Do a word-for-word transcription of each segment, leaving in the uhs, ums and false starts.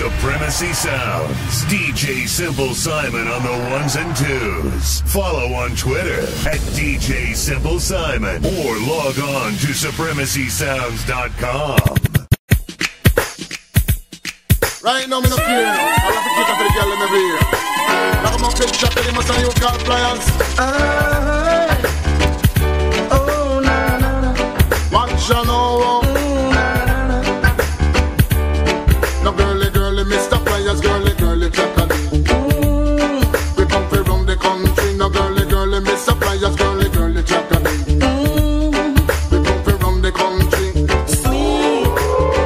Supremacy Sounds. D J Simple Simon on the ones and twos. Follow on Twitter at D J Simple Simon or log on to Supremacy Sounds dot com. Right now, I'm in a fear. I love to kick up the girl in the rear. Now I'm a big shot in my time, you can't fly us. Oh, na na na. Watch out, no. Girlie, girlie, jackadoo. Mm. We come from round the country. Now, girlie, girlie, me suppliers. Girlie, girlie, jackadoo. Mm. We come from round the country. Sweet,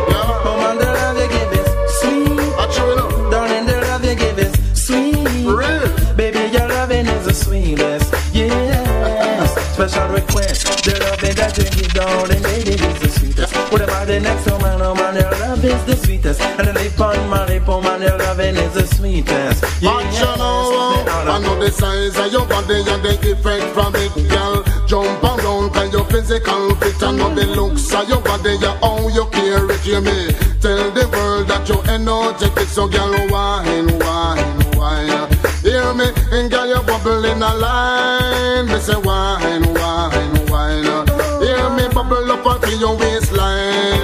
yeah. Mom and the love you give is sweet. I chew it up. Darling, the love you give is sweet. Real. Baby, your loving is the sweetest. Yes. Special request. The loving that you give, darling, baby, is the sweetest. What about the next woman? Oh man, your love is the sweetest. And the lip on my lip, oh man, your loving is the sweetest. Yeah. But you know, I know the size of your body and the effect from it, girl. Jump around and your physical fit. I know the looks of your body, yeah, how you carry it, you may. Tell the world that you energetic, so girl, wine, wine, wine. Hear me, and girl, you bubble in a line. Me say wine, wine, wine. Hear me bubble up until your waistline.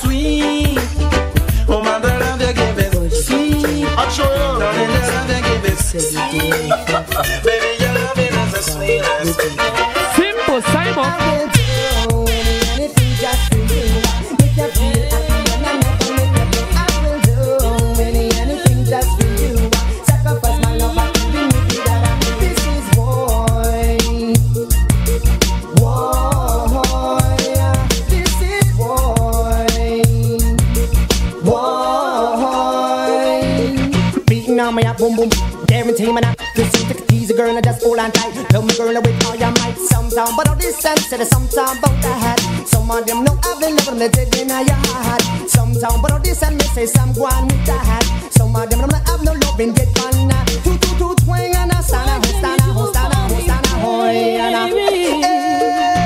Sweet, oh my love, you give it sweet. I show you, darling, the love you give it sweet. Baby, your love is the sweetest. Simple Simon. Boom boom, guarantee me that this is the teaser girl and that's all I like. Love me girl with all your might. Sometimes, but all this time, said it sometimes about the hat. Some of them know I've been living the dead in your heart. Sometimes, but all this time, they say some one with the hat. Some of them don't have no love and get fun. Two two two twang and I stand a hostana, hostana, hostana, hoyana.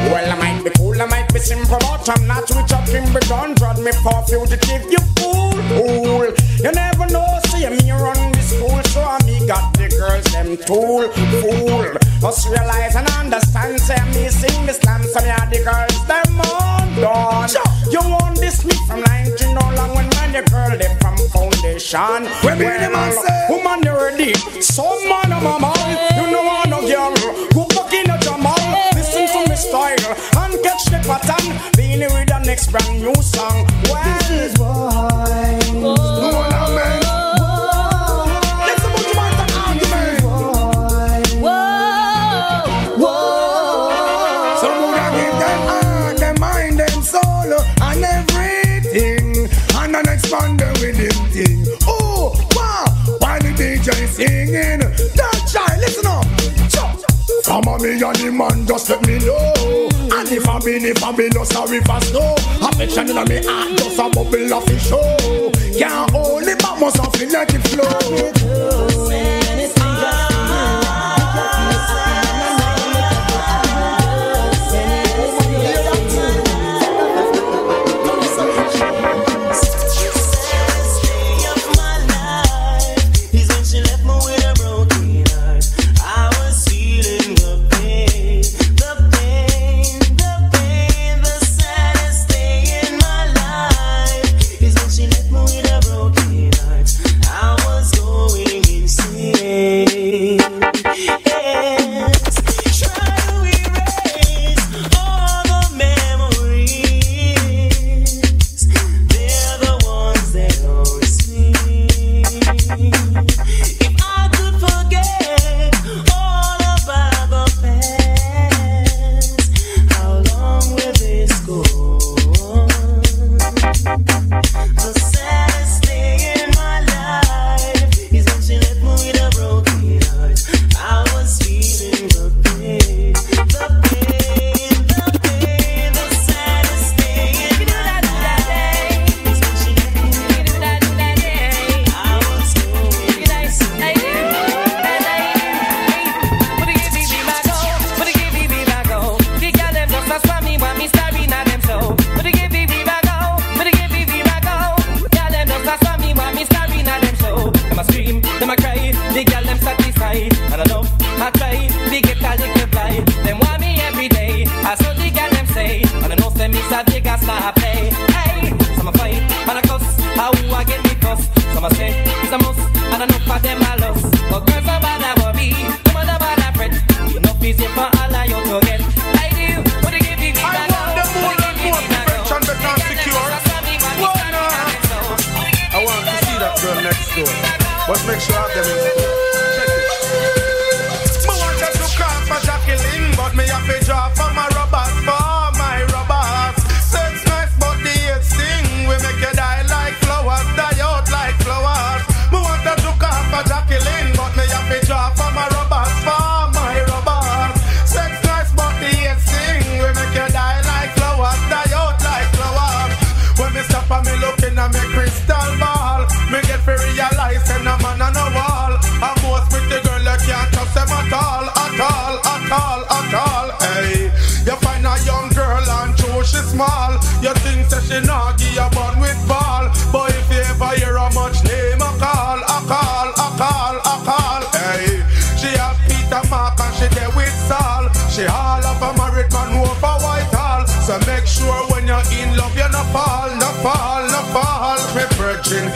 Well, I might be cool, I might be simple, but I'm not with your timber gun. Drag me for fugitive, you fool, fool. You never know, see me run this fool. So I me got the girls, them tool, fool. Us realize and understand, say me sing this dance. So me had the girls, them all done. You won't this me from line to no long. When man, the girl, they from foundation. When we the man say, woman, they're ready. Some man of a man, you know I no girl. Go back in the Jamal, listen to me style. And catch the pattern, being with the next brand new song. Well, this is why. Singing, that child, listen up. Some of me and the man just let me know. And if I mean, if I mean, no sorry for snow. Affection in me heart just a bubble of the show. Can't hold it back, must have let it flow. See you. sure. But make sure I have them. Check it. Me wanted to call for Jacqueline, but me have to drop for my robot, for my robot. Sex nice, but the hate sting. We make you die like flowers, die out like flowers. Me wanted to call for Jacqueline, but me have to drop for my robot, for my robot. Sex nice, but the hate sting. We make you die like flowers, die out like flowers. When me stop and me looking at me crystal ball, me get to realize and a man on a wall. And most pretty girl you can't trust them at all, at all, at all, at all. Hey, you find a young girl and true she small. You think that she naggy, you born with ball. But if you ever hear a much name, a call, a call, a call, a call. Hey, she have Peter Mark and she there with Saul. She all of a married man who up a Whitehall. So make sure when you're in love you're not fall, not fall, not fall, me virgin.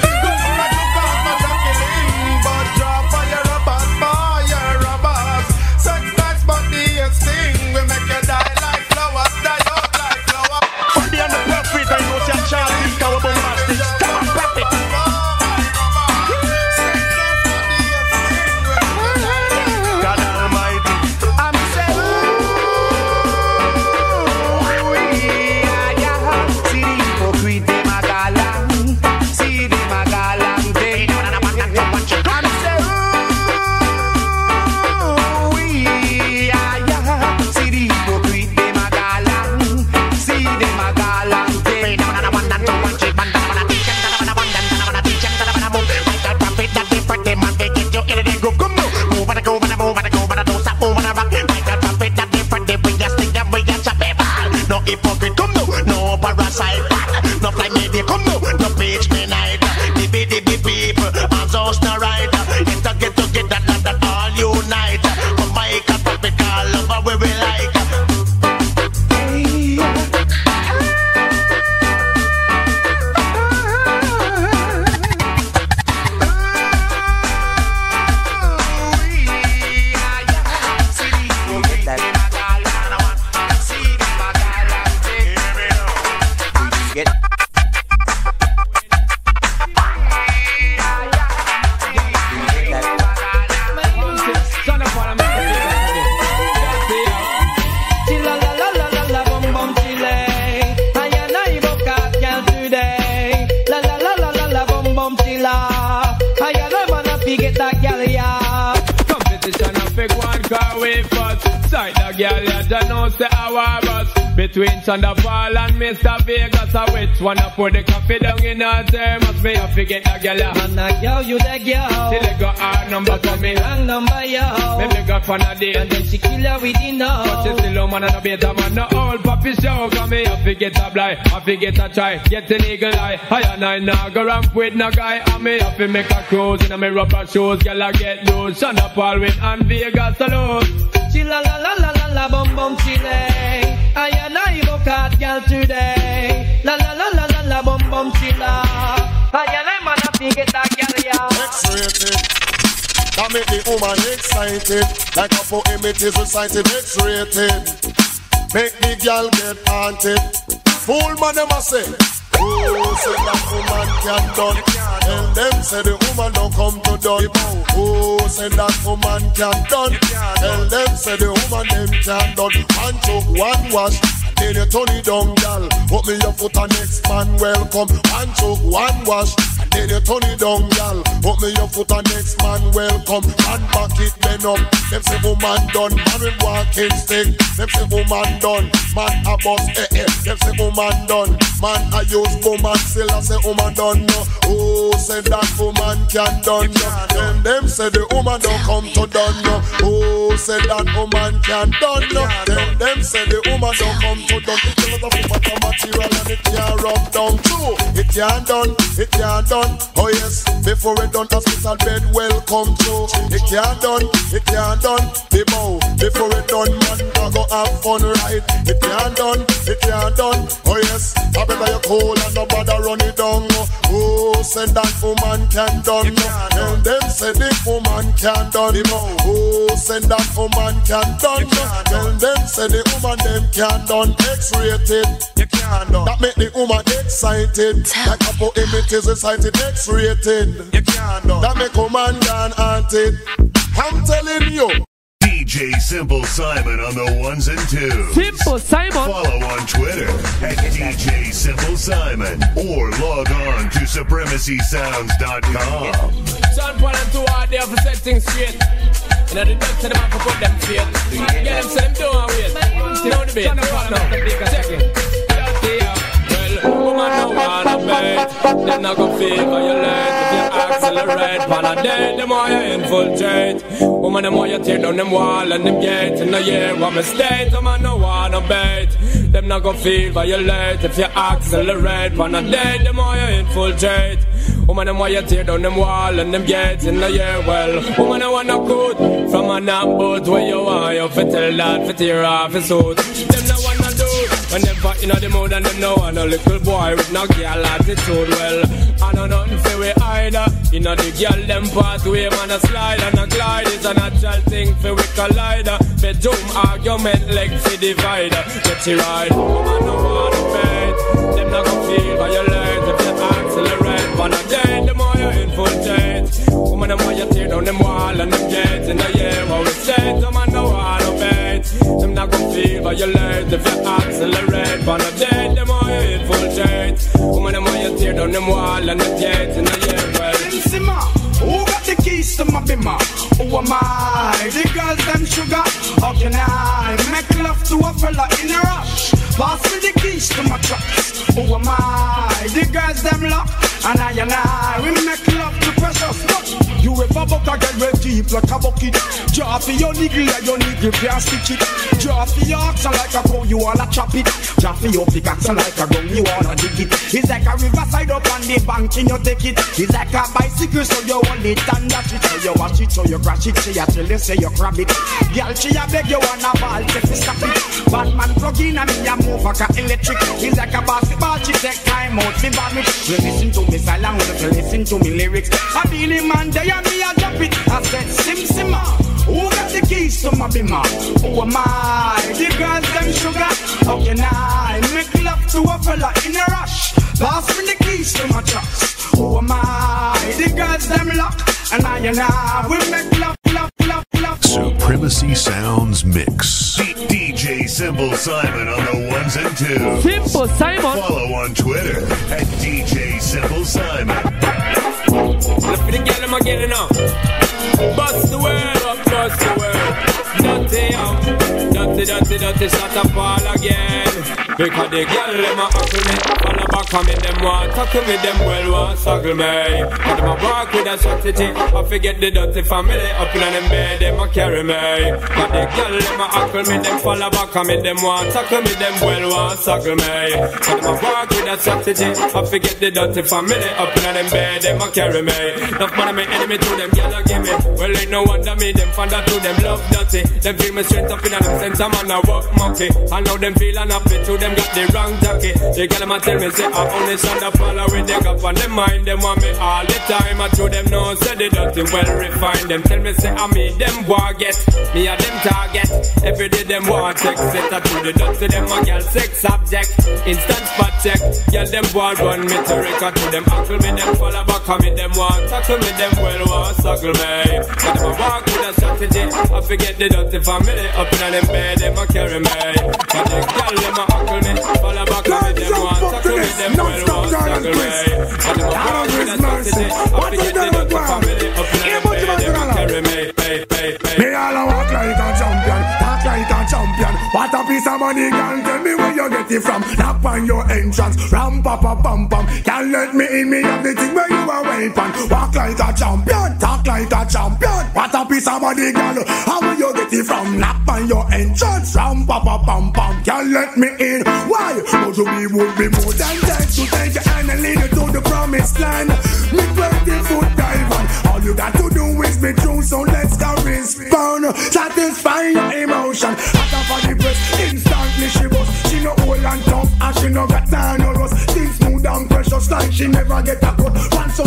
Wanna put the coffee down in her thermos. Me have to get a girl ya. And a girl you the girl. Till you got her number for me. Wrong number yo. Me big up on a date. And then she kill her with the no. But she still a man and a beta man. No old puppy show. Cause me have to get a blight. Have to get a try. Get an eagle eye. I and I now go ramp with no guy. And me have to make a cruise. And I me rubber shoes. Girl I get loose. Shonda Palwin and Vegas alone. She la la la la la la bum bum chile. I and I go card girl today. La la la la la la bum bum chila. I and I man up get that girl ya. X-rated. That make the woman excited. Like a four images recited. X-rated. Make the girl get haunted. Fool man them a say. Oh, say that woman can't done. Tell them say the woman don't come to done. Oh, say that woman can't done. Tell them say the woman them can't done. And took one wash. Then you turn it down, gal. Put me your foot and next man welcome. One choke, one wash. Then you turn it down, gal. Put me your foot and next man welcome. And back it then up. Them say woman done. Man with walking stick. Them say woman done. Man a boss, eh eh. Them say woman done. Man I use woman still. I say woman done no. Oh, say that woman can't done no. Then them say the woman don't come to done no. Oh, say that woman can't done no. Then them say the woman don't come. Put down the killers of the material and it can't rub down too. It can't done, it can't done. Oh yes, before it done, hospital bed welcome to. It can't done, it can't done. Be bow, before it done, man, I go have fun right. It can't done, it can't done. Oh yes, I better you cool and no bother run it down. Oh, said that woman can done. Tell them say the woman can done. Who said that woman can done? Tell them say the woman them can done. X-rated. That make the woman excited. Like a couple images excited. X-rated. That make woman gone haunted. I'm telling you. D J Simple Simon on the ones and twos. Simple Simon. Follow on Twitter at D J Simple Simon or log on to Supremacy Sounds dot com. Sean Paul and two are there for set things straight. You know, the dogs to the man for put them straight. Get them so them don't wait. You know the bit. Check it. Well, woman don't want to bet. Them not gonna fake or you learn. Accelerate, man, I dead, them all you infiltrate. Woman, them all you tear down them wall and them gate. In the year, I'm a state, I'm a no one, I'm bait. Them not gonna feel violate if you accelerate, man, I dead, them all you infiltrate. Woman, them all you tear down them wall and them gate. In the year, well, woman, I wanna good from an ambush where you are, you fit tell that, fit tear off his suit. Them not wanna do, when them fight in the mood and them no one, a little boy with no girl attitude, well. I know nothing for we either. You know the girl them pathway, man, a slide and a glide. It's a natural thing for we collider. Bedroom argument like for divider. Get you right, woman, no one to bet. Them not gonna feel violent if you accelerate. But I dead, the more you infiltrate. Woman, the more you tear down them wall and them gates. In the year where we set, the man, no one to bet. Them not gonna feel violent if you accelerate. But I dead, the more you infiltrate. Woman, the more you tear down them wall. And the dead in the year, well. Who got the keys to my bimmer? Who am I? The girls them sugar? How can I make love to a fella in a rush? Pass me the keys to my truck. Who am I? The girls them lock. And I and I, we make love to precious luck. You ever buck a girl real deep like a bucket? Draw for your niggle like your niggle if you a stitch it. Draw for your oxen like a cow, you wanna chop it. Draw for your pickaxe like a gun, you wanna dig it. It's like a riverside up on the bank and you take it. It's like a bicycle so you hold it and that it. So you watch it, so you crash it, so you tell you, say you grab it. Girl, she a beg you wanna ball, take it, stop it. Batman plug in and me a move like a electric. It's like a basketball, she take time out, me vomit. You listen to me silent, you listen to me lyrics. I be the man there. Yeah, me, I drop it. I said, Sim Simma, who got the keys to my bimmer? Who am I? The girls, them sugar. How can I make love to a fella in a rush? Pass me the keys to my trucks. Who am I? The girls, them luck. And I and I will make love, love, love, love. Supremacy Sounds Mix. D J Simple Simon on the ones and twos. Simple Simon. Follow on Twitter at D J Simple Simon. Look for the girl, I'm getting up. Bust the world up, bust the world. Dirty up, dirty, dirty, dirty, shut up all again. Because the girl, them are huckle me. On the back of me, them want tackle me, them well want suckle me. And them a walk with a strategy. I forget the dirty family up in them bed, them a carry me. Because the girl, them are huckle me, them follow back on me, them want tackle me, them well want suckle me. And them a walk with a strategy. I forget the dirty family up in them bed, them a carry me. Carry me, not man of my enemy to them, girl I give me. Well ain't no wonder me, them fanda to them love dirty. Them feel me straight up in a them sense, I'm on a walk monkey. I know them feel unhappy, to them got the wrong jacket. They got them a tell me, say I only stand up all the way. They got on them mind, them want me all the time. I to them know, say they dirty, well refined. Them tell me, say I me, them target, me a them target. Every day them want sex, set a to the dirty. Them a girl sex object, instant spot check. Girl them want run me to record to them. Uncle me, them follow back on me. Them want tackle me, them well want suckle me. But them a walk with a strategy. I forget the dirty family up in them bed, them a carry me. But the girl them a huckle me, follow back on me, them want tackle me, them well want suckle me. But them a walk with a strategy. I forget the dirty family up in them bed, them a carry me. Me all a walk like a champion, talk like a champion. What a piece of money, girl, tell me where you get it from. Knock on your entrance, ram pa pa pam pam. Can't let me in, me have the thing where you are. Walk like a champion, talk like a champion. What a piece of body, girl. How will you get it from? Knock on your entrance, ram pa pa pam pam. Can't let me in. Why? Cause we would be more than dead to take your hand and lead you to the promised land. Me twenty foot dive on. All you got to do is be true, so let's go respond. Satisfy your emotion. Hot up on the breast, instantly she was. She no old and tough, and she no got time or rust. Things smooth and precious, like she never get a cut. Once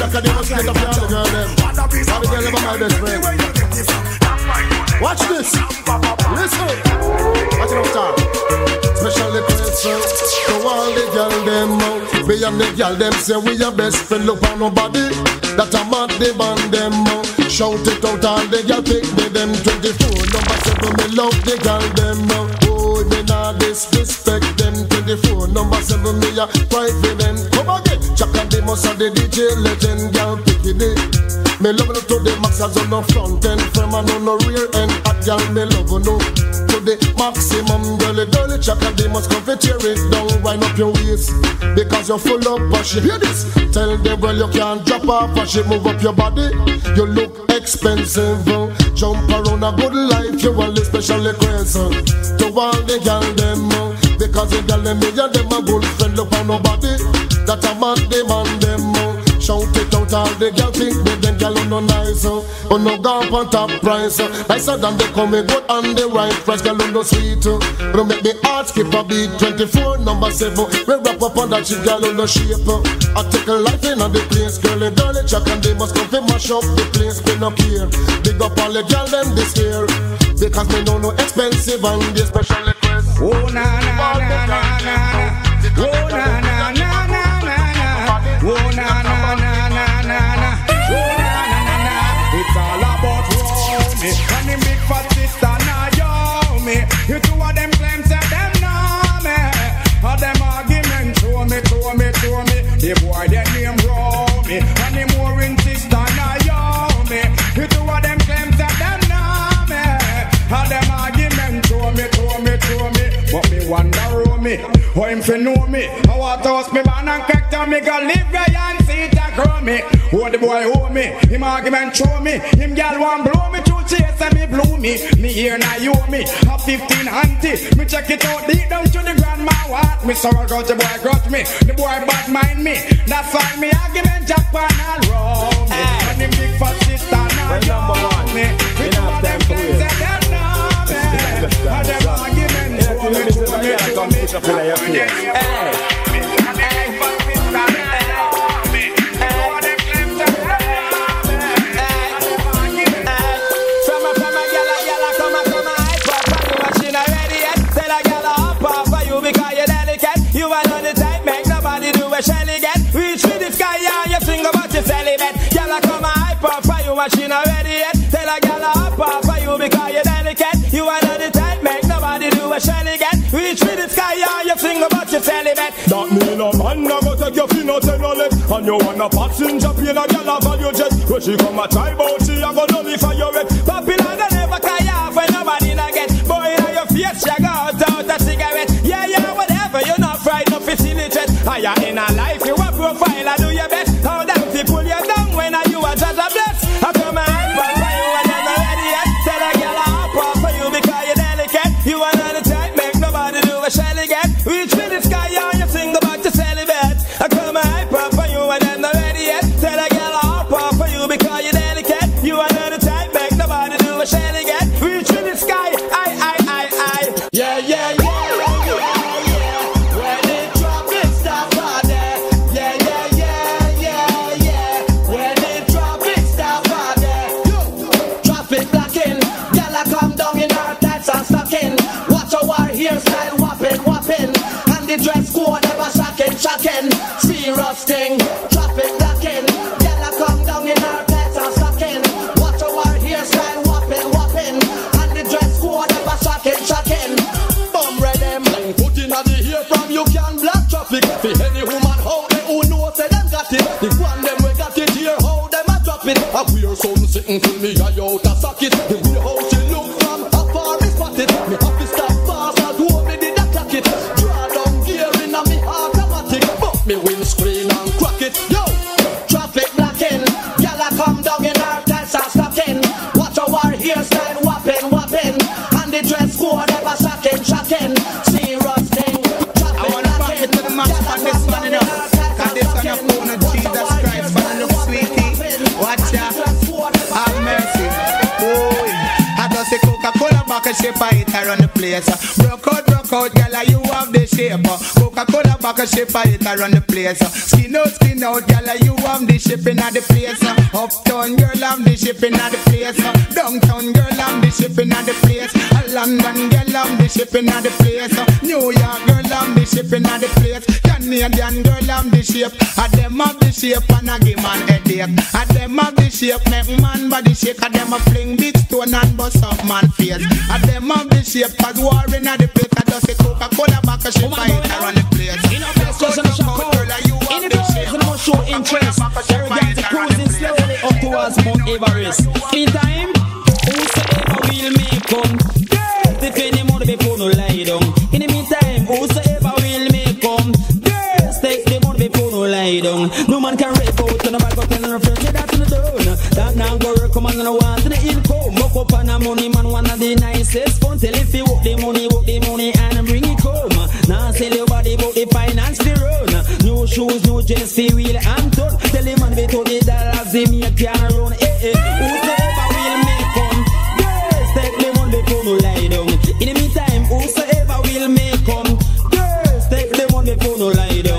Jack and Demo straight up to all the girl them. All the girl them are my best friend. Watch this. Listen. Watch it up top. Special request to all the girl them out. We and the girl them say we are best friend. Look on nobody that a mad they band them out. Shout it out all the girl pick me them twenty-four. Number seven me love the girl them out. Boy me not disrespect them twenty-four. Number seven me a fight for them. Come again. Jack and Demo are the D J legend. Girl picking it. Me love no to the max as on the front end, firm and on the rear end. At y'all me love no to the maximum. Girlie, girlie, Jack and Demo must come for tear it down. Wind up your waist because you're full of passion. Hear this? Tell the girl you can't drop off and she move up your body. You look expensive. Uh. Jump around a good life. You only specially crazy to all the girl them uh. Because the girl them me and them a good friend. Look on nobody that a man demand them. Uh. Shout it out all the girl think me them girl on no nice oh uh, on no gap on top price uh, nicer than they come me good and the right price girl on no sweet oh uh, don't make me heart skip a beat twenty-four number seven we wrap up on that shit girl on no shape uh, I take a life in on the place girlie girlie Jack and Demo must come fi mash up the place we no care big up all the girl them this year because me know no expensive and the special request oh na na na na na na oh na na na na na oh na na. And the big fat sister now yo me. You two of them claim say them know me. All them argument throw me, throw me, throw me. The boy their name row me. And the mooring sister now yo me. You two of them claim say them know me. All them argument throw me, throw me, throw me. But me wonder row me. How him fi know me? I want to house me man and character me go live where and see that grow me. Oh the boy owe me. Him argument throw me. Him gal want blow me. Chase and me blew me, me here now you me. A fifteen auntie, me check it out deep down to the grandma what. Me sorrow got the boy got me, the boy bad mind me. That's why me argument Japan all round me. And the big fat sister now you me. We know them things and them numbers. And them arguments for me, for me, for me, for me, for me, machine already yet. Tell a gal up off for you because you're delicate. You are not the type, make nobody do a shelly get. Reach with the sky on your finger but you're celibate. That mean a man now go take your fin out and all it. And you wanna pass in Japan a gal up on your jet. When she come a try bout she a go nullify your wreck. Papi laga never cry off when nobody na get. Boy in your face she go out out a cigarette. Yeah yeah whatever you're not fried no facilitate. I ya in a life you a profile I do your best. How them fi pull you down when are you a just a bless. I come and fight for you and I'm ready yet. Tell a girl I hop off for you because you're delicate. You are not the type, make nobody do a shelly get. Reach for the sky on your single back to celibate. I come and hype off for you and I'm not ready yet. Tell a girl I hop off for you because you're delicate. You are not the type, make nobody do a shelly get. Reach for the sky, aye, aye, aye, aye. Yeah, yeah, yeah. Shocking, serious thing, traffic blocking. Gyal a come down in her pants and stocking. Watch our hairstyle whopping, whopping. And the dress code ever shocking, shocking. Bum red them. Put in a the hair from you can block traffic. For any woman how they who know say them got it. The one them we got it here how them a drop it. A queer son sitting till me eye out a socket. The way how she look from afar is spotted. Me have to stop fast and do me did a clock it. Draw down gear in a me heart. Me windscreen and crack it, yo. Traffic blocking, gyal a come down in her tights and stocking. Watch our hairstyle whopping, whopping, and the dress code ever shocking, shocking. Serious thing. I wanna back it to the match for this one in us. Cause this on your phone of Jesus Christ, but I look sweetie. Watch ya, have mercy. Oh, I just a Coca-Cola back and shape I hit her on the place. Broke out, broke Look out, gala, you have the shape. Coca-Cola back a shape, it around the place. Skin out, skin out, gala, you have the shape in the place. Uptown girl, have the shape in the place. Downtown girl, have the shape in the place. London girl, have the shape in the place. New York girl, have the shape in the place. Canadian girl, have the shape. I them have the shape and I give man headache. I them have the shape, make man body shake. I them a fling big stone and bust up man face. I them have the shape, cause war in the place. I just say Coca-Cola back a ship, I hit her on the place. In a place, cause I'm a shop. In the place, I'm not sure interest. Arrogant to cruising slowly up towards Mount Everest. In time, whosoever will make come. Girls, if any money before no lie down. In the meantime, whosoever will make come. Girls, take the money before no lie down. No man can rape out on the bag, but tell them refresh it out in the dawn. That now go recommend on the one to the income. Look up on the money, man, one of the nicest fun. Tell if you walk the money, walk the money and bring it home. Now sell your body, but the finance the run. New shoes, new jeans, the wheel and done. Tell him man, we told the dollars, they make can run. Eh, eh, whosoever will make come. Girls, take the money before no lie down. In the meantime, whosoever will make come. Girls, take the money before no lie down.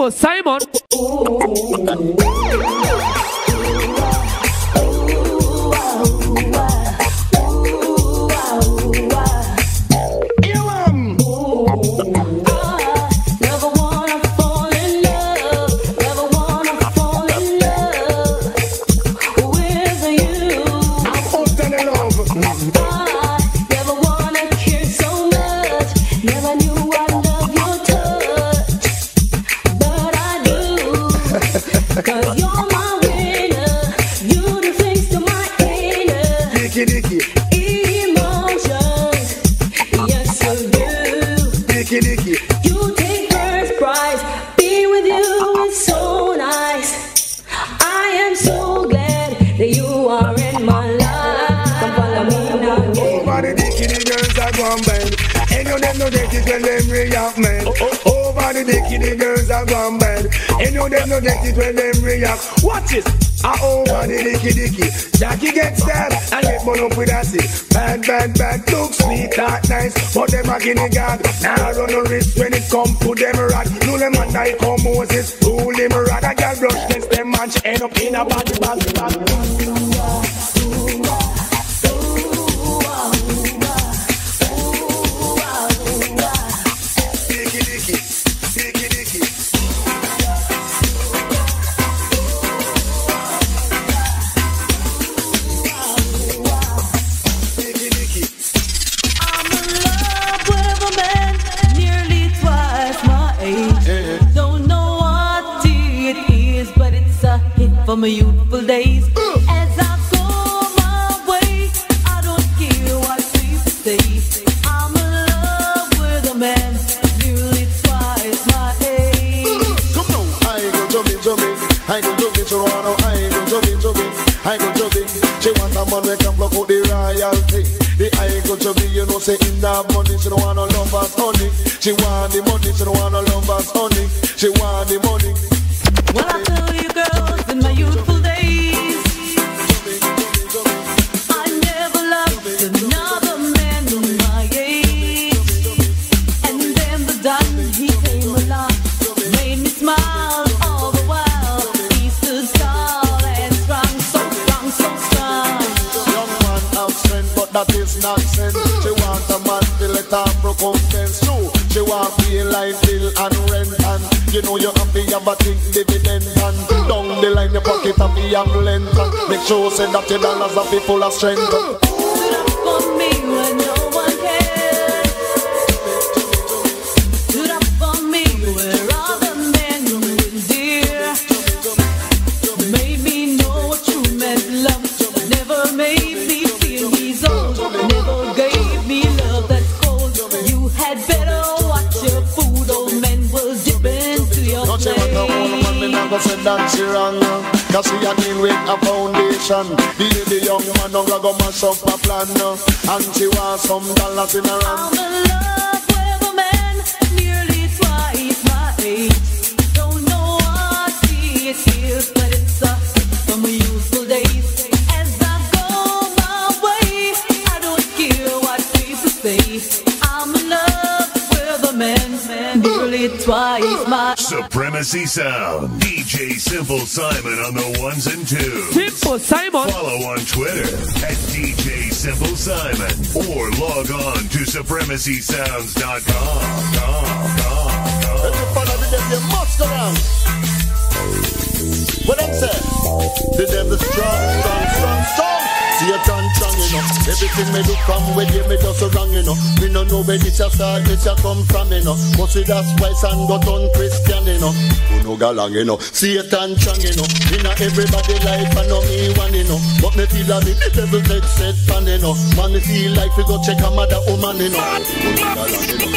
Simple Simon. God. Now nah, I run no risk when it come to them rat. No them and I come Moses, rule them rat. I got brush against them and she end up in a body bag, bag. For my youthful days, mm. As I go my way, I don't care what people say. I'm in love with a man nearly twice my age. Mm. Come on, I go jumping, jumping, I go jumping, Toronto, I go jumping, jumping, I go jumping. She want a man that can block out the royalty. The I go jumping, you know, say in that money, she don't want no lovers, honey. She want the money, she don't want no lovers, honey. She want the money. Well, I tell you, girls, in my youthful days, I never loved another man in my age. And then the done, he came along, made me smile all the while. He stood tall and strong, so strong, so strong. Young man have strength, but that is nonsense. She want a man to let her recompense. No, she want pay life bill and rent and you know you have to have a thing dividend and down the line your pocket have to have length and make sure say that your dollars have to be full of strength. Put up for me when no one cares. Put up for me where all the men were dear. Made me know what true men love. Never made me feel he's old. Never gave me love that's cold. You had better watch your food, old men will dip. Don't you want no old man, me nah go say that she wrong. Cause she a deal with a foundation. Be the young man, don't go mash up a plan. And she want some dollars in her hand. I'm in love with a man nearly twice my age. Don't know what it is, but it's a Supremacy Sounds. D J Simple Simon on the ones and twos. Simple Simon. Follow on Twitter at D J Simple Simon or log on to Supremacy Sounds dot com. If you follow the devil, you must go down. What I'm saying, the devil's strong, strong, strong, strong. See a ton strong, you know. Everything me do from where they me just so wrong, you know. Me no know where this a start, this a come from, you know. Must see that's why and got on Christian, you know. Who no go long, you know. See a ton strong, you know. Me not everybody life and no me one, you know. But me feel like the devil's head set pan, you know. Man, me feel like we go check a mother woman, you know. Who no go long, you know.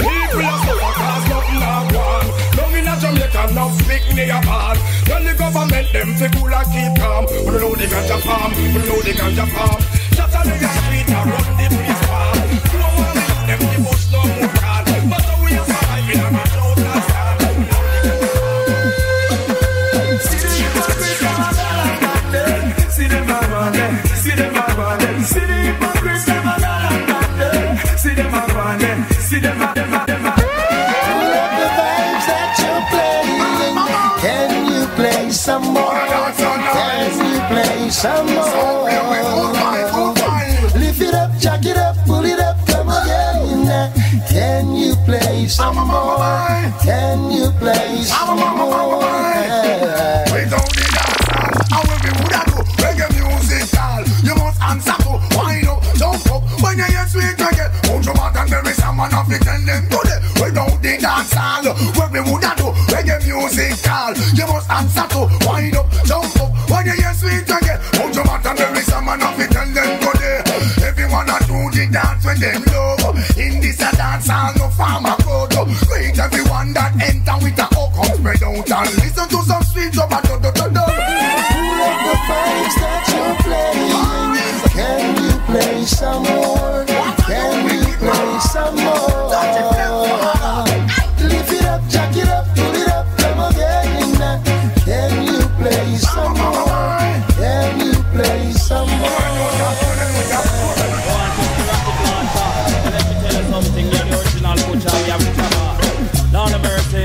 People are so fast, nothing are gone. Long in a Jamaica, no speak near bad. Tell the government them fi cool and keep calm. We know the ganja farm, we know the ganja farm. Shut on the street and run the police farm. Who want to them the bush no more hard. But we are surviving and we don't last hard. See the hypocrites all around them. See them around them, see them around them. See the hypocrites all around them. See them around them, see them around them. Some more, can you play some more? Lift it up, jack it up, pull it up, come again. Can you play some more? Can you play some more? We don't need that. I will be good at you. Reggae music style. You must answer to wind up, jump up. When you hear sweet reggae, hold your mouth and there is someone of the tending to them. We don't need that sound. What we would have do, reggae music call. You must answer to wind up, jump up. When you hear sweet reggae, hold your mouth and there is someone of the tending to them. Everyone a do the dance when them love. In this a dance hall, no farmer code. Great everyone that enter with a hook up. Spread out and listen to some sweet rubber. Do do do do. Like the vibes that you play. Can you play some more? Can you play some more? Lift it up, jack it up, pull it up, come again. Can you play some more? Can you play some more? Let me tell you something, you're the original butcher, you're the chopper. Lord of mercy,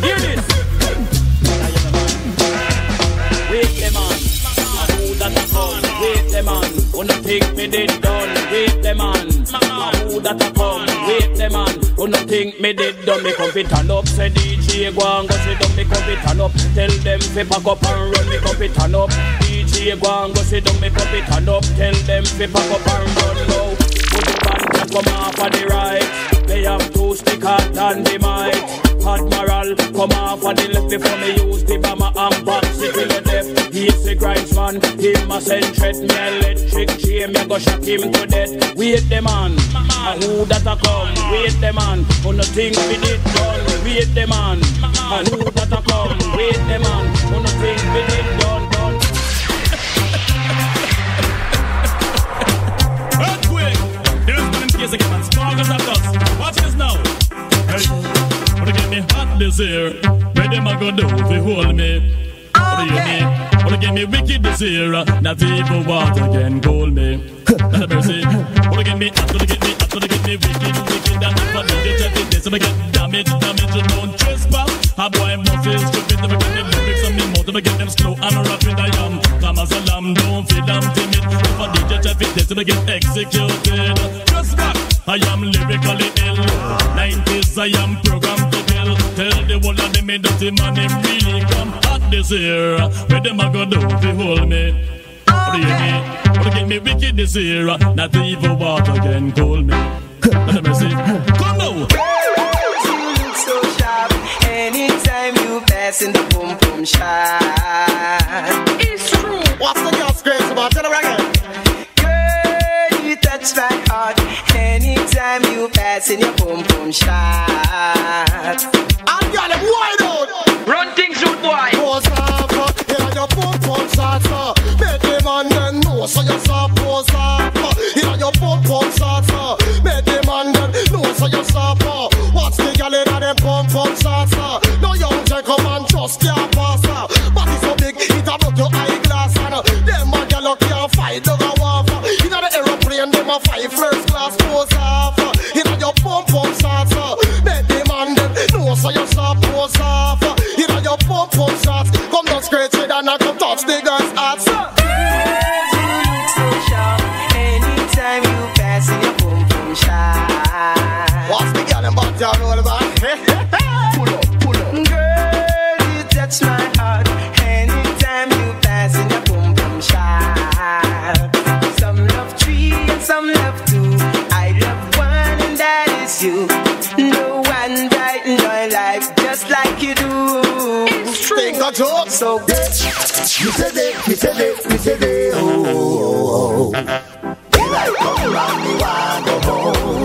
hear this. Wait them on, I know that I come. Wait them on, wanna think me did done. Wait them on, I know that I come. Wait them on, wanna think me did done. Me come fit and up, say D J go and go sit down. Me come fit and up, tell them fi pack up and run. Me come fit and up, D J go and go sit down. Me come fit and up, tell them fi pack up and run now. Put the band come off of the right. They have two stickers and the mic. Admiral, come off of the left before me use the bomber and box it with the depth. He's the grinds man, him a send threat, me electric chain, me go shock him to death. Wait the man, and who that a come? Wait the man, on the thing we did done. Wait the man, and who that a come? Wait the man, on the thing we did done, done. Earthquake! There's one in case again, and strong as a dust. Watch this now. Hey. Wanna get me hot this year? Where them a go do if you hold me? What do you mean? Wanna get me wicked this year? Not even water can cool me. Not a mercy. Wanna get me hot? Wanna get me hot? Wanna get me wicked, wicked? And if I don't get every day, so I get damaged, damaged. You don't trespass. A boy must be stupid. Never get them lyrics on me more. Never get them slow and rapid. I am calm as a lamb. Don't feel I'm timid. If I don't get every day, so I get executed. Trespass. I am lyrically ill. nineties I am programmed to tell. Tell the world that they made dirty man him really come hot this year. Where them a go do if you hold me? What do you mean? What do you get me wicked this year? Not even water can cool me. Let me see. Come now! You look so sharp. Anytime you pass in the boom boom shop. It's true. What's the girl's grace about? Tell her again. Touch my heart anytime you pass in your boom boom shot. I'm gonna wide out. Run things out, boy. Pose up, hear your boom boom shot. Make the man then know so you stop. Pose up, hear your boom boom shot. Make the man then know so you stop. Watch the girl in them boom boom shots. No young gentleman just can't pass. But it's so big it a broke your eyeglass and them a girl can't fight no go off. You know the error. And them a five first class pose off. You know your pump pump shots. Make them and them know so you stop pose off. talk so good. Me say that, me say that, me say that. Oh, oh, oh. They like come round me while I go home.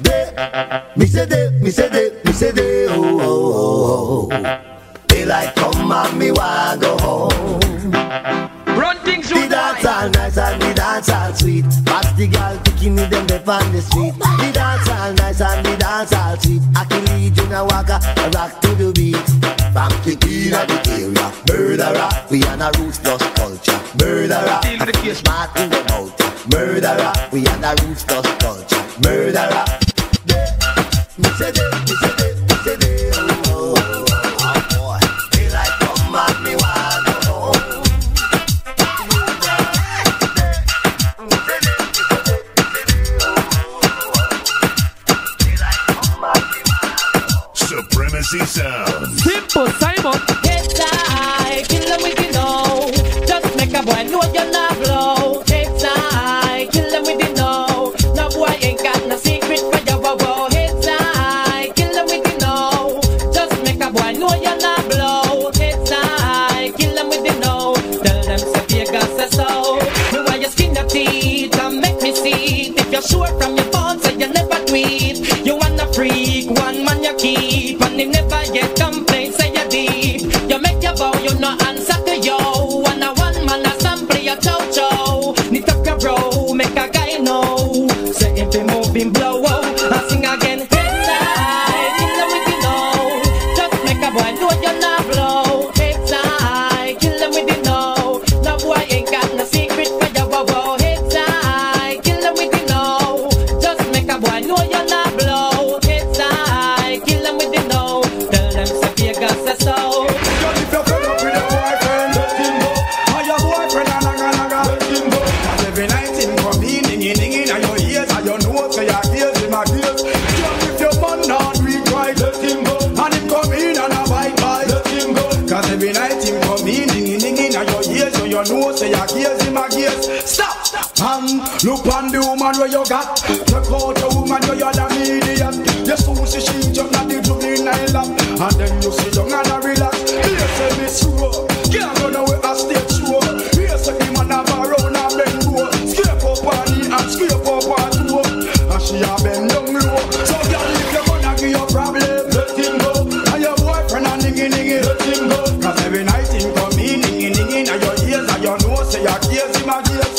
They, me say that, me say that, me say that. Oh, oh, oh. They like come round me while I go home. Run things with dance all nice and we dance all sweet. Pass the girl picking me them they on the street. We dance all nice and we dance all sweet. I can lead you now waka, I rock to the beat. From Kikina the area, murderer. We on a roots plus culture, murderer. Smart in the mouth, murderer. We on a roots plus culture, murderer. Me say de, me say de, me say de. Oh, oh, oh, boy. They like come at me wild. Supremacy Sounds. Simple Simon. It's I kill them with the know. Just make a boy know you're not blow. It's I kill them with the know. No boy ain't got no secret for your bobo. It's I kill them with the know. Just make a boy know you're not blow. It's I kill them with the know. Tell them so you got say so. Me why you skin your teeth and make me see. If you're sure from your phone say you never tweet. You wanna freak one man you keep. You never get complaints, say you deep. You make your bow, you no answer to yo. And a one man assembly, you chow-chow. Need to your row, make a guy know. Say if you move him blow, oh, I sing again. It's I, kill them with the know. Just make a boy know you're not blow. It's I, kill them with the know. No boy ain't got no secret for your bow. It's I, kill them with the know. Just make a boy know you're not blow. Stop, stop. And look on the woman where you got. Check out your woman where you're an idiot. You soon see she jump at the jubilee night lap. And then you see young and a relax. Here say Miss Rowe, get on the way I stay true. Here say him and a barrow now bend low. Scrape up on the and scrape up on the road. And she a bend down low. So girl, if you're gonna give your problem, let him go. And your boyfriend a niggy niggy, let him go. Cause every night him come in, niggy niggy. Now your ears and your nose say your ears him a gears.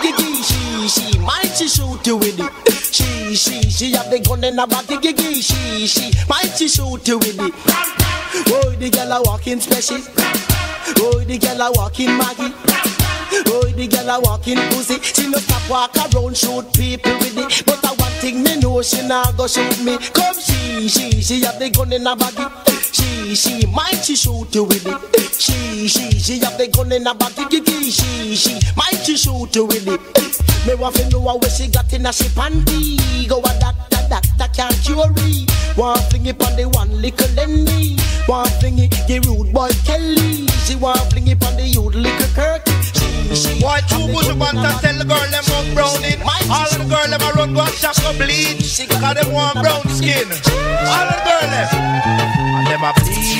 She, she, might she shoot you with it. Oh, the girl a walking special. Oh, the girl a walking Maggie. Oh, the girl a walking pussy. She no stop walk around, shoot people with it. But I one thing me know, she nah go shoot me. Come she, she, she have the gun in her baggy. She, she, might she shoot you with it. She, she, she have the gun in her baggy. She, she, might she shoot you with it. Me want to know where she got in her she panty. Go a that. That I can't worry. One fling it on the one little Lenny. One fling it the rude boy Kelly. She one fling it on the youth little Kirk. She Boy, two bush of and tell the girl them want browning. All of the girl them a run go and shop go bleed, cause them want brown skin. All of the girl them Them a bleach,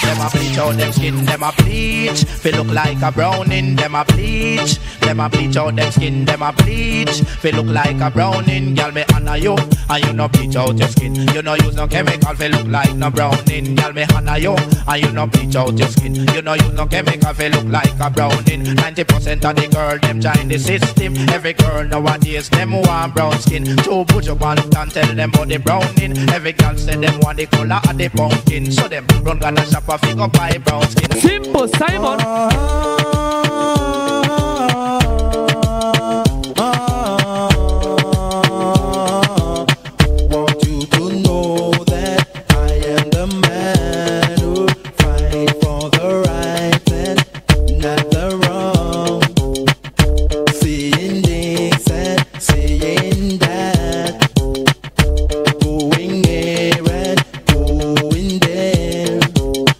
them a bleach out them skin, them a bleach. We look like a browning, them a bleach. Them a bleach out them skin, them a bleach. We look like a browning, girl me honor you, and you no bleach out your skin. You no use no chemical, we look like no browning, girl me honor you, and you no bleach out your skin. You no use no chemical, we look like a browning. Ninety percent of the girl them join the system. Every girl nowadays them want brown skin. Two butcher ones can tell them about the browning. Every girl say them want the color of the pumpkin. So them run gonna shop a figure by brown skin. Simple Simon. Want you to know that I am the man who fight for the right and not the wrong. Seeing this and seeing that, going here and going there.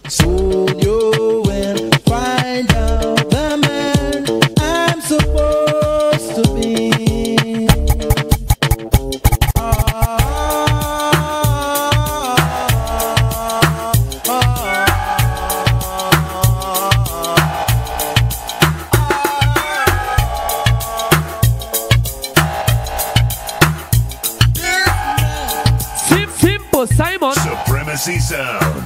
Soon you will find out the man I'm supposed to be. Ah, ah, ah, ah. Simple Simon. Supremacy Sounds.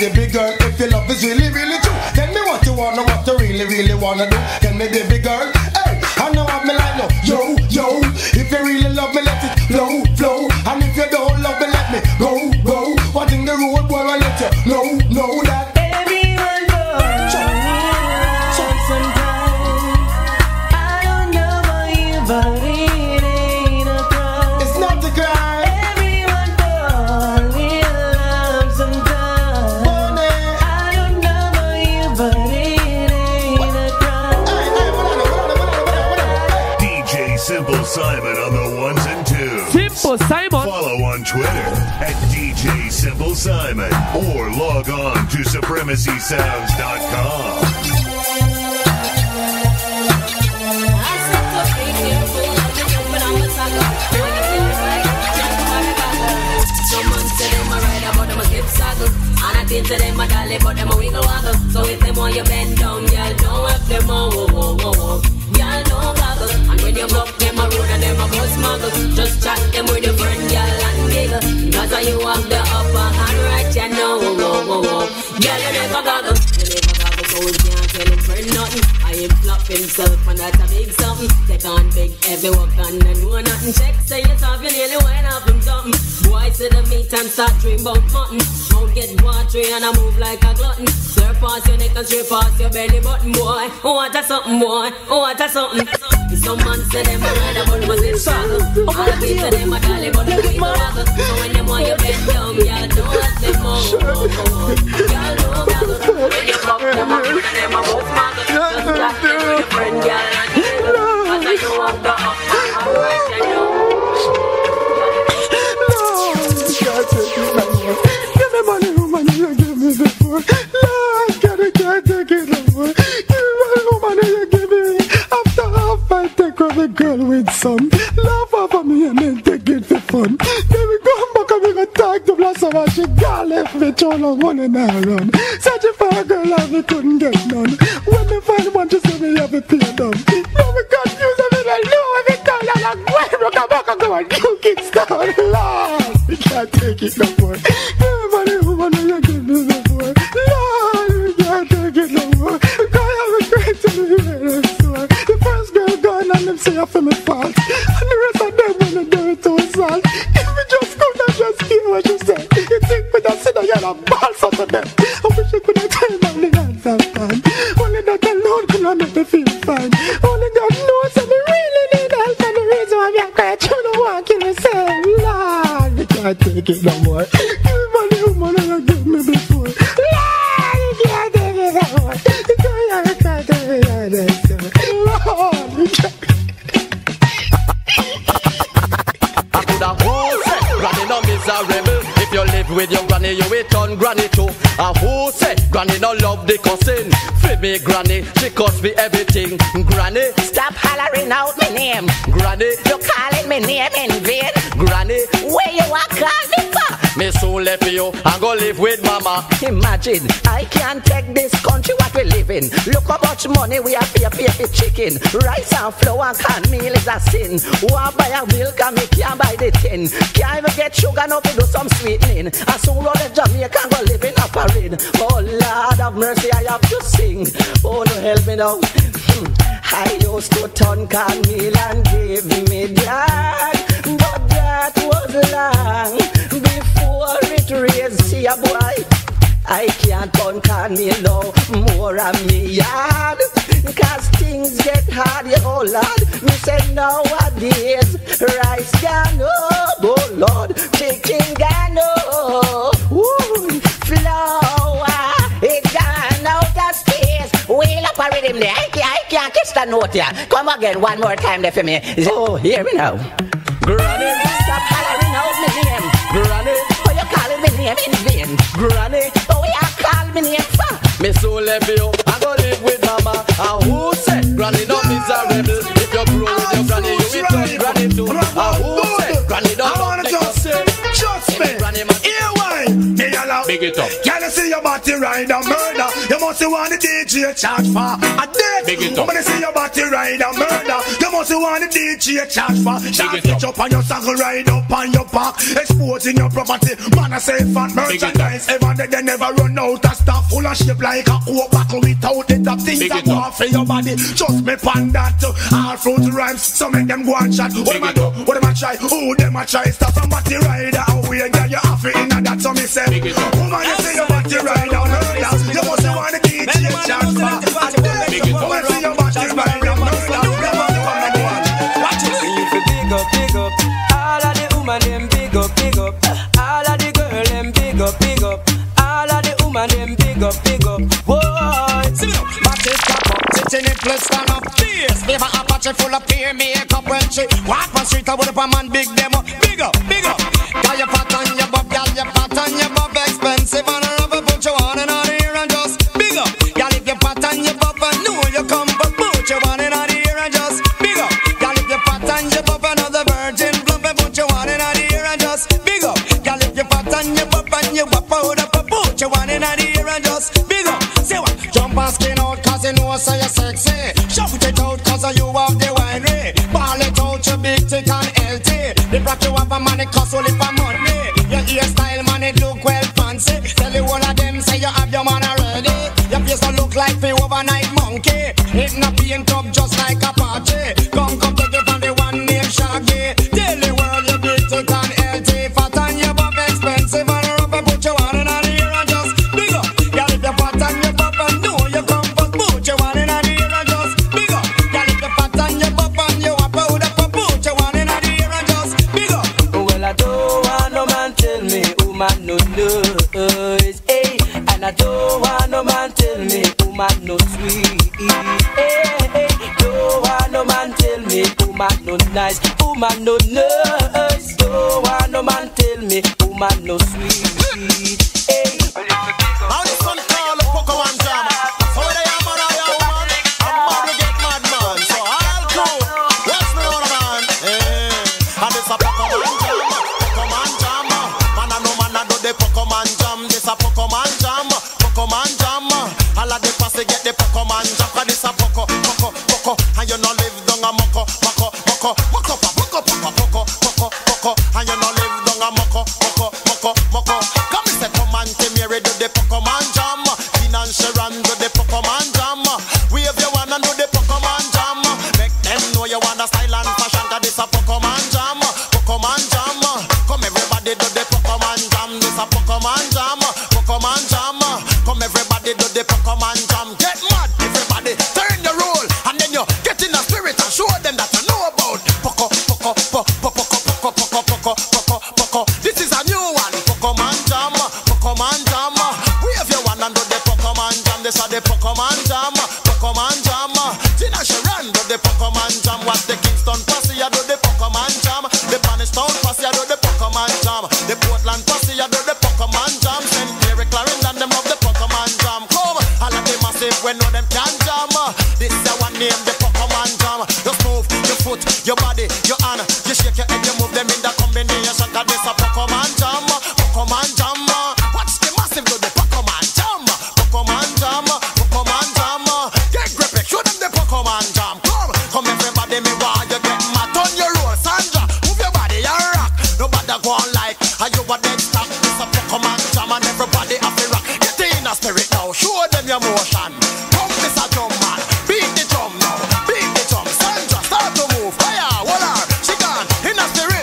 Baby girl, if your love is really, really true, tell me what you wanna, what you really, really wanna do. Tell me, baby girl, hey, I know what me like now. Yo, yo, if you really love me, let it flow, flow. And if you don't love me, let me go, go. What in the road, boy, I let you know, know that. Simon on the ones and twos. Simple Simon. Follow on Twitter at D J Simple Simon or log on to Supremacy Sounds dot com. Into them a dolly, but them a wiggle waggle. So if them want you bend down, y'all don't have them all. Whoa, whoa, whoa, whoa. Y'all don't goggle. And when you broke them a road and them a go smuggle, just chat them with your friend, y'all and giggle. That's how you walk the upper hand, right? You know, whoa, whoa, whoa, whoa. Y'all you never goggle. You never goggle, so we can't tell him for nothing. I him flop himself and that's a big something. Take on big every walk and then do nothing. Check, say you talk, you nearly wind up him something. Boy, to the meat and start dream about mutton. Won't get watery and I move like a glutton. Surpass your neck and straight past your belly button, boy. Oh, what a something, boy. Oh, what a something. Some man say them a ride about was in struggle. All the people them a dolly but they wiggle waggle. So when them want you bend down, y'all don't ask them more. Y'all don't goggle. When you pop them up, them a move muggle. Just like them with your friend, y'all and giggle. As I go up the up, I'm right there, yo. Some love over me and then take it for fun. Then we go back and we go talk to Blossom and she got left me all on one and I run. Searching for a girl and we couldn't get none. When we find one, she said we have a play done. Now we confused and we don't know every time. And I'm going rock and back and go and you kids down. Lord, we can't take it no more. Everybody who want to give me no more. Lord, we can't take it no more. God, I'm afraid to leave it in store. The first girl gone and them say I feel me fault. I balls out of them. I wish I could have told them the answer time. Only that alone could not make me feel fine. Only God knows that I really need help. And the reason why I'm here, you know what I can say. Lord, because cannot take it no more. Everybody woman that give me before. Lord, you can't take it no more. You can't you can't take it no more. Lord. I could have who said granny no miserable. If you live with your granny, you will turn granny too. And who said granny no love the cousin? Feed me granny, she cost me everything. Granny, stop hollering out my name. Granny, you calling me name in vain. Granny, where you are calling for? Me soon left you and go live with mama. Imagine, I can't take this country what we live in. Look how much money we have here for chicken. Rice and flour and cornmeal is a sin. Why buy a milk and me can't buy the tin. Can't even get sugar now to do some sweetening. I soon roll in Jamaica and go live in a parade. Oh Lord have mercy, I have to sing. Oh no, help me now. I used to turn cornmeal and give me that, but that was long before it raised. See a boy, I can't turn cornmeal no more of me yard, cause things get hard, yeah, oh Lord. Me say nowadays, rice gone up, oh Lord, chicken gone up, woo, flour, it gone out of space. Wheel up a rhythm there, I can't, I can't catch the note here. Come again one more time there for me. Oh, hear me now. Granny, stop hollering out my name. Granny, oh, you calling me name in vain. Granny, oh, you call me name for? Me soon left you, I go live with mama. And who said granny no miserable? If you grow with your granny, you will turn granny too. And who said granny don't want to say? Trust me, granny man. Big it up. Can you see your body ride a murder? You must want the D J charge for a death. Big it up. When you see your body ride a murder, you must want the D J charge for. Shall pitch up on your saddle, ride up on your back, exposing your property. Man, I say fat merchandise. Ever they, they never run out of stuff. Full of shape like a oak buckle without the top things that go off in your body. Trust me, panda too. All fruit rhymes, so make them go and chat. What am I do? What am I try? Who them I try? Stop somebody ride away and get your half in and that's what me say. Woman, you say your body ride on murder. You must want to teach your chance for. And then you woman say your body ride on murder. You must want to watch. Watch it. Big up, big up. All of the woman them big up, big up. All of the girl them big up, big up. All of the woman them big up, big up. Whoa. See me now. Watch it pop up. Sitting in place stand up. Fierce. Leave an Apache full of peer makeup when she walk on street. I would have a man big them up. Big up, big up. Got your fat on your butt, got your fat on your butt. Expensive and a rubber, put you on and out of here and just big up. Y'all if you pat and you buff and know you come, but put you on and out of here and just big up. Y'all if you pat and you buff another virgin fluff and put you on and out of here and just big up. Y'all if you pat and you buff and you buff out up, put you on and out of here and just big up. Say what? Jump and skin out cause you know so you're sexy. Shout it out cause you have the winery. Ball it out your big tick and healthy. They rock you up a money cause only for money. Your ear style man it look well. Tell you one of them, say you have your man already. Your face don't look like the overnight monkey. It not being top just like a party. Come, come, take it from the one named Shaggy. Tell the world you big tick and healthy. Fat and your buff expensive and rough and put you on and on the air and just big up. Y'all if you fat and you buff and know you come, but put you on and on the air and just big up. Y'all if you fat and you buff and you up out up and put you on and on the air and just big up. Well, I don't want no man tell me who man no know. I don't want no man tell me woman no sweet. Hey, hey. Don't want no man tell me woman no nice, woman no nice. Don't want no man tell me woman no sweet. Hey. How this one call a poker one jam? So they are man, I am man. I'm mad to get mad man. So I'll go. What's me on man? Hey. And this a poker one jam, poker one jam. Man I know man I do the poker one jam. This a poker one jam. Pokemon jam, all of the pass they get the Pokemon jam. Cause this a poko, poko, poko, and you no live down a moko, moko, moko, moko, poko, poko, poko, poko, and you no live down a moko, moko, moko, moko. Come and say, come and came here do the Pokemon jam. Kin and Sharon do the Pokemon jam. Wave your one and do the Pokemon jam. Make them know you want a style and fashion. Cause this a Pokemon jam, Pokemon jam. Come everybody do the Pokemon jam. This a Pokemon jam, Pokemon jam. Come everybody do the Pokemon jam. Get mad, everybody, turn the roll. And then you get in a spirit and show them that you know about Poco, Poco, Poco, Poco, Poco, Poco, Poco, Poco, Poco. This is a one like, and you are next stop. This a Pokemon jam and everybody have to rock. Get in a spirit now, show them your motion. Pump this a drum man, beat the drum now, beat the drum. Sandra, start to move, fire, water, she gone in a spirit.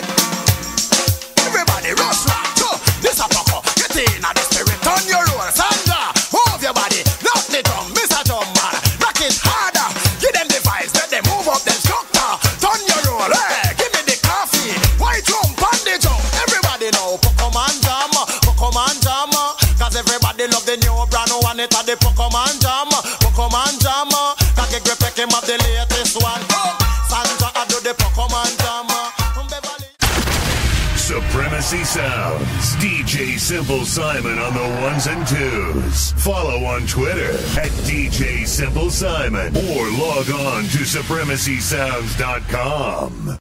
Everybody rush rock, so this a Pokemon, get in a spirit. Turn your roll, Sandra, move your body, knock the drum, this a drum man. Rock it harder, give them the vibes, let them move up them structure. Turn your roll, hey. Everybody love the new brand new one, it a the Pokemon jam, Pokemon jam. Can't get grip, pick him up the latest one. Santa, I do the Pokemon jam. Supremacy Sounds. D J Simple Simon on the ones and twos. Follow on Twitter at D J Simple Simon or log on to Supremacy Sounds dot com.